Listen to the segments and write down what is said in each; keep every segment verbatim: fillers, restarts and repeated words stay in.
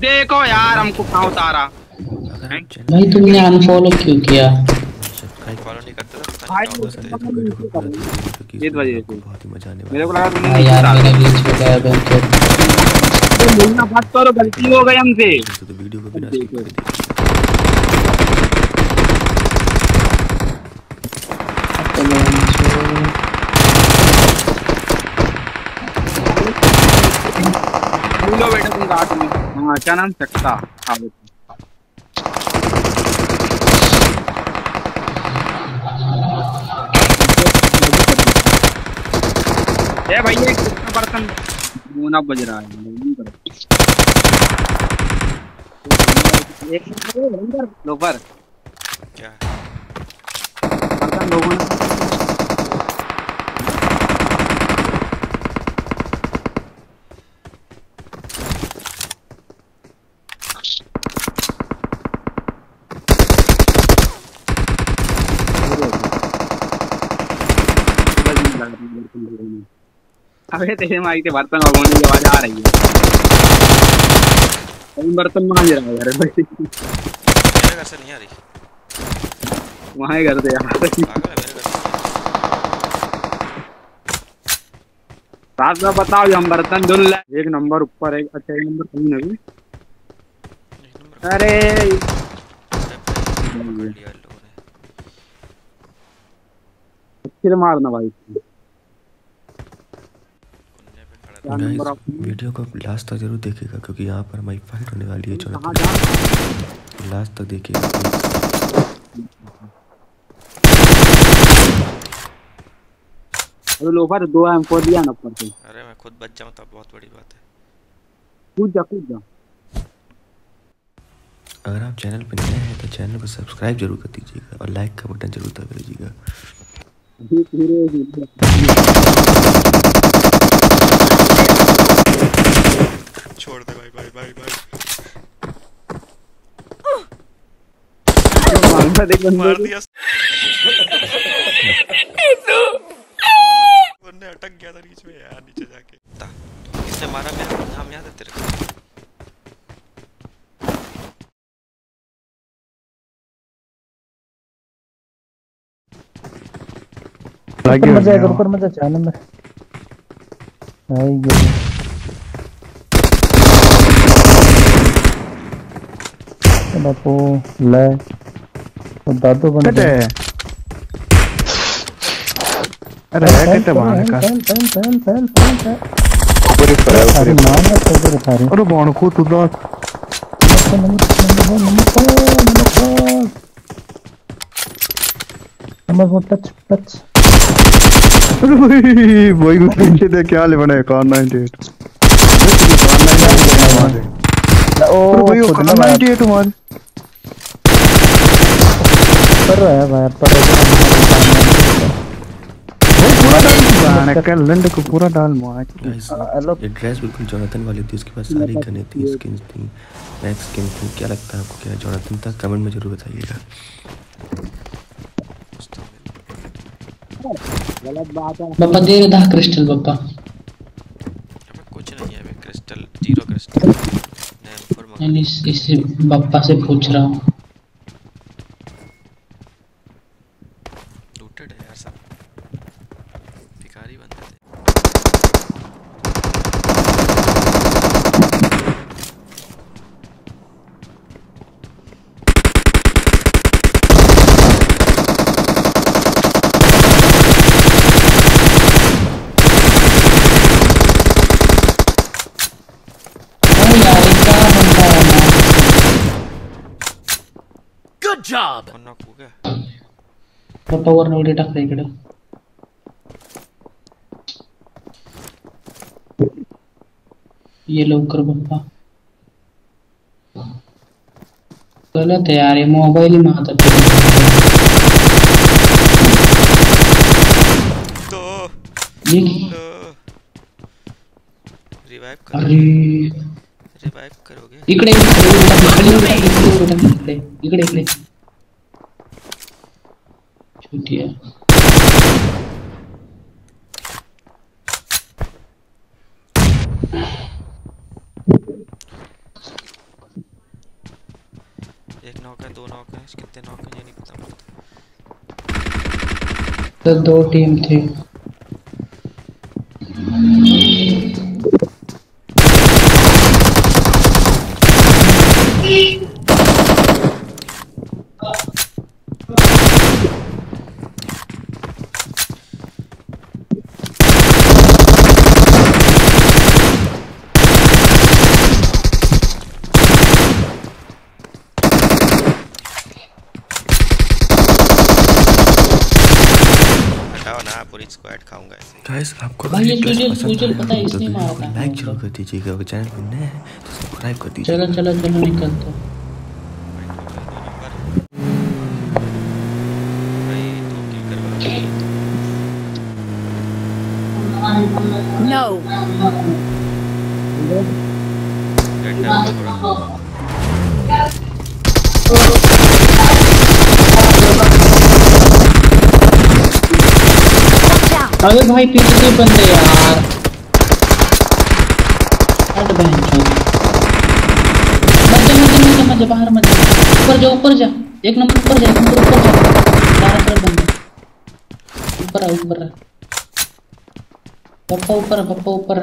देखो यार हमको कहां उतारा। भाई तुमने अनफॉलो क्यों किया? फॉलो नहीं करता था भाई। एक बजे बहुत ही मजा आने वाला। मेरे को लगा तुमने यार मेरा ग्लिच हो गया है। बोलना मत करो, गलती हो गई हमसे। तो वीडियो को बिना स्किप कर दे। लो बेटा तुम गार्ड में। हां क्या नाम सकता हां ये भाई ये कितना पर्सन मोना बज रहा है। नहीं कर एक अंदर लोफर क्या पर्सन लोगों ने अबे तेरे माइक के बर्तन और होने की आवाज आ रही है। इन बर्तन मांझ रहा है यार भाई। मेरे घर से नहीं आ रही। वहां ही घर से यार। साथ में बताओ हम बर्तन धुल ले। एक नंबर ऊपर एक अच्छा एक नंबर कहीं नहीं। अरे फिर मारना भाई। वीडियो को लास्ट तक जरूर देखिएगा क्योंकि यहाँ पर हमारी फाइट होने वाली है। चलो लास्ट तक देखिएगा। अरे लोफर दो एम फोर दिया ना ऊपर से। अरे मैं खुद बच जाऊँ तब बहुत बड़ी बात है। कूद जा कूद जा। अगर आप चैनल पर नए हैं तो चैनल को सब्सक्राइब जरूर कर दीजिएगा और लाइक का बटन जरूर दबा दीजिएगा। छोड़ दे भाई भाई भाई भाई। मार दिया। बंदे अटक गया था बीच में यार नीचे जाके। किसने मारा मेरा नाम याद है तेरे को? ऊपर मत जा ऊपर मत जा चैनल में। आई बापू ले वो दादू बन गए। अरे कट मार का pen pen pen pen pen ऊपर ऊपर ऊपर मार ऊपर ऊपर। अरे बाण को तू ला नंबर नंबर टच टच। अरे भाई वो पीछे दे क्या ले बने नाइंटी एट ओ वो नाइंटी एट वन कर रहा है भाई। पर पूरा डाल ना कल लंड को पूरा डाल मार। ये ड्रेस बिल्कुल जॉनथन वाली थी। उसके पास सारी गनें थी, स्किन्स थी, मैक्स स्किन थी। क्या लगता है आपको क्या जॉनथन था? कमेंट में जरूर बताइएगा। गलत बात है पापा। दे दे क्रिस्टल पापा। कुछ नहीं है अभी क्रिस्टल जीरो क्रिस्टल। मैं इस इस पापा से पूछ रहा हूं। job कोण नको का पप्पा वर नवडी टाकले इकडे ये लवकर पप्पा। चला तयार आहे मोबाईल माता तो रिवाइव कर। रिवाइव करोगे इकडे इकडे इकडे इकडे दिया। एक नॉक है, दो नॉक है, कितने नॉक है ये नहीं पता। तो दो टीम थी। गाइस आपको वीडियो पसंद आए तो लाइक जरूर कर दीजिएगा, और चैनल पर नए हैं तो सब्सक्राइब कर दीजिएगा। चलो चलो चलो निकलते हैं। अरे भाई पीछे के बंदे यार, हट बहन चो, मत मत मत बाहर मत, ऊपर जा ऊपर जा, एक नंबर ऊपर जा, ऊपर ऊपर जा, बाहर कर बंदे, ऊपर आ ऊपर आ, बप्पा ऊपर बप्पा ऊपर,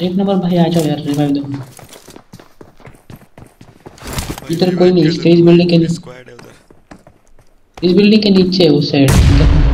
एक नंबर भाई आ जाओ यार, रिवाइव दो, इधर कोई नहीं, स्टेज बिल्डिंग के लिए, इस बिल्डिंग के नीचे उस साइड।